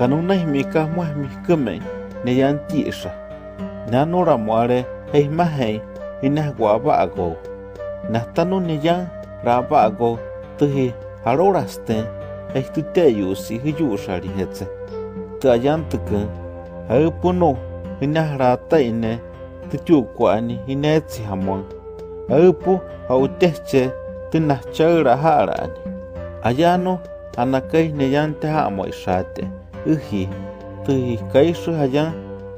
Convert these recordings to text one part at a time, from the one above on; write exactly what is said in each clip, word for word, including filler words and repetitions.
Kanunai mika muahmi kumen, neyan tisha. Nanora muare, heimahei, inahguaba ago. Nastanu neyan, raba ago, tuhi, haroraste, estuteyusi, hiyushari hetse. Tayantuku, haupuno, inahrata ine, tutuquani, inetsi hamon. Haupu, hauteche, tinachara harani. Ayano, anakai neyante hamo ishate. Uhi, tuhi kaishu hayan,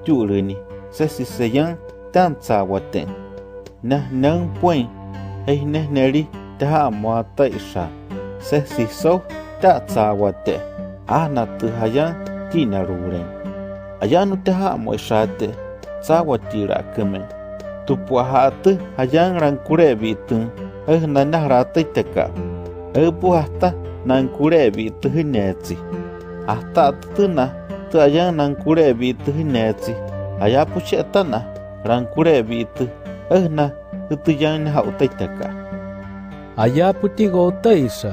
turini, sesi seyan, tanza waten. Nah nang puen, eh neh neri, taha moata isha, sesi so, tanza wate. Ana tu hayan, tinaruren. Ayanu taha moishate, sawatira kemen. Tupuahate, hayan rankurebitun, eh nanarate teka. Eh puhasta, nankurebi tuhinetzi. Hasta tuna, tu ayan nankurebi tuhinetzi. Ayapuchetana, rankurebi tu, ehna, tutuyan hautaitaka. Ayaputigo taisa,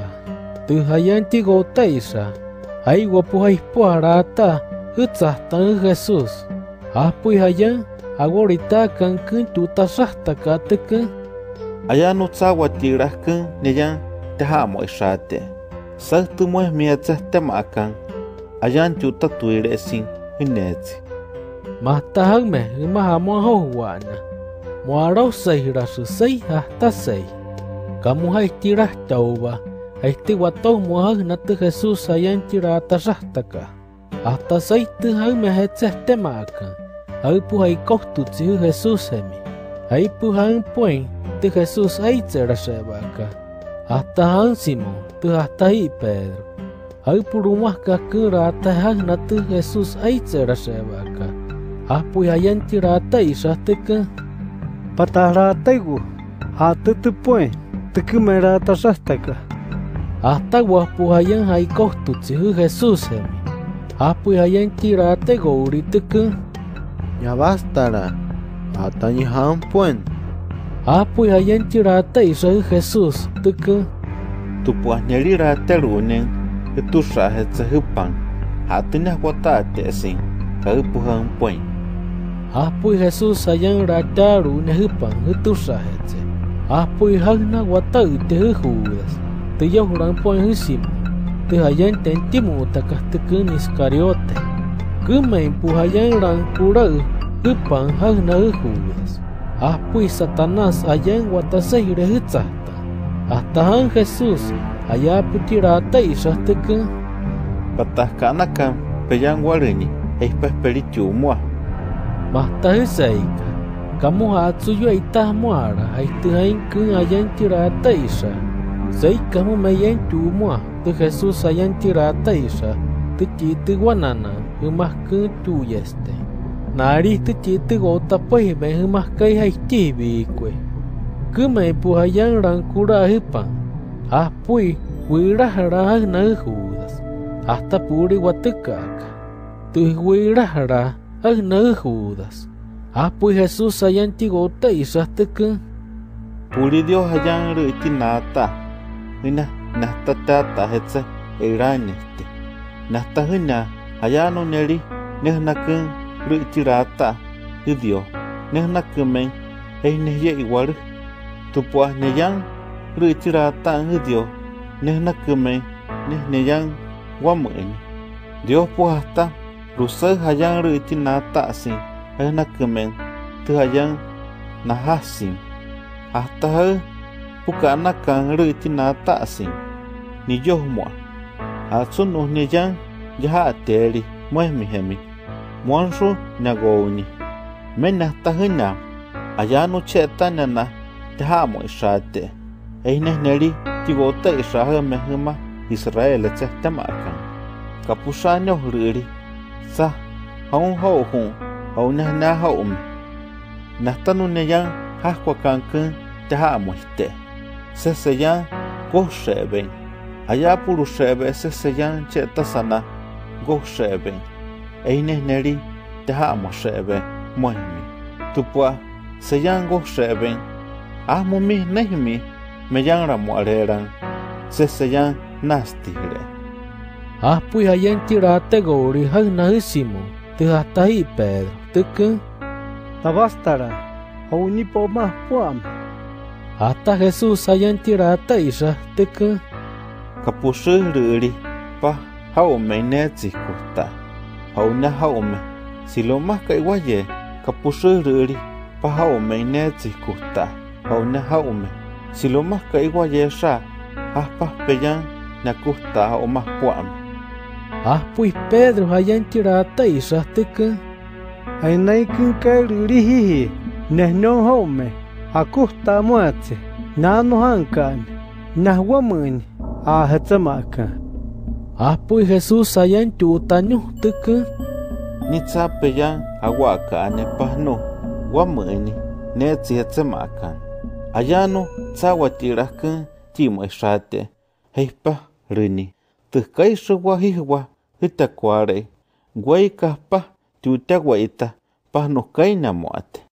tuhayantigo taisa. Aiguapuhaispoharata, utsahtan Jesus. Apuihayan, agoritakan kuntutasastakatekan. Ayanutsawatiraskan, neyan, tehamo ishate. Sahtumoes miatsastemakan. Ayan chuta tuiresin, inetsi. Mastahagme, imahamo hohuana. Moarau seirasu sei hasta sei. Kamuhaistiras tauba. Aistiguatau mohagnate Jesus ayanchiratasastaka. Hasta sei tihagme hetsastemakan. Aipuhaikohtutsi Jesusemi. Aipuhainpoin ti Jesus aitzerasebaka. Hasta hansimo, tihastahi Pedro. Aipurumahka kiratahagnate Jesus aitzerasebaka. Apuyayan tirata isasteka. Patarataigu, hatetupoen, tekumerata sasteka. Hasta guapuhayan haikohtutsi Jesusemi. Apuyayan tirata gouriteka. Nyabastara, hatañihampoen. Apuyayan tirata isa Jesus teka. Tupuahnelirata runen, etusahetsehipan, hatinahwatatesin, kaipuhampoen. Apu Jesus ayan rataru nehupan hutusahetse. Apu hagna watau tehuhues. Tiyah orang poin husim. Tihayan tentimu takahtekun Iskariote. Kumain puhayan rangkurau hupan hagna hues. Apu Satanas ayan watasai rehutsahta. Ahtahan Jesus ayapu tirata isahtekun. Patahkanakam peyang warini espes peritumua. Basta seika, kamu hatsuyo itah muara, aitihain kun ayan tirata isa. Seika mu meyan tumua, tu Jesus ayan tirata isa, tu citi guanana, humah kun tu yeste. Nari tu citi gota pehme humah kai haiti bikwe. Kumai puhayan rangkura hipan, apui wirah rah na Judas, hasta puri watekaka. Tu wirah rah. Agna Judas. Apu Jesus ayan tigota isasteka. Puri Dios ayan ritinata. Nina nastatata hetse iraniste. Nastahina ayano neri nehnaken ritirata. Dios nehnakemen eineye igual. Tupuas neyan ritirata Dios nehnakemen nehneyan wamen. Dios puhasta Rusa hayang ritinata sin, ehnakemen, tihayang nahasin. Hasta pukanakan ritinata sin, niyohmua. Hatsun uhneyan yahateri, muemihemi, muansu nagouni. Menastahina, ayanu chetanana, tehamo ishate. Ehnehneri, tigota ishahe mehima, Israel echestemakan. Kapushanyo riri. Sa, haun hau hun, haunah na haum. Nastanunayang hasquakankan tahamuiste. Seseyan gosheben. Ayapurushebe seseyan chetasana gosheben. Einehneri tahamushebe muemi. Tupua seyan gosheben. Ahmumi nehmi meyan ramuareran. Seseyan nastigre. Aspu hayan tirate gori hag nahisimo, tihastahi Pedro, tike. Tabastara, haunipo mas puam. Hasta Jesús hayan tirate isah tike. Kapusuri, pa, haume netzi kusta. Hauna haume, silomas kaiwaye, kapusuri, pa haume netzi kusta. Hauna haume, silomas kaiwaye sha, aspas peyan, nakusta o mas puam. Aspuis Pedro hayan tirata isah tike. Ainaikin kairuri hihi, nesnon haume, akusta muatse, nanohankan, nahwamani, ahatsamakan. Aspuis Jesús hayan tiutanu tike. Nitsapeyan awakane pasno, wamani, netsi hatsamakan. Ayano tsawatirakan timoishate, heispa rini. Tikaiswa hihwa hitakware guaikaspa tiutaguaita pasnokaina moate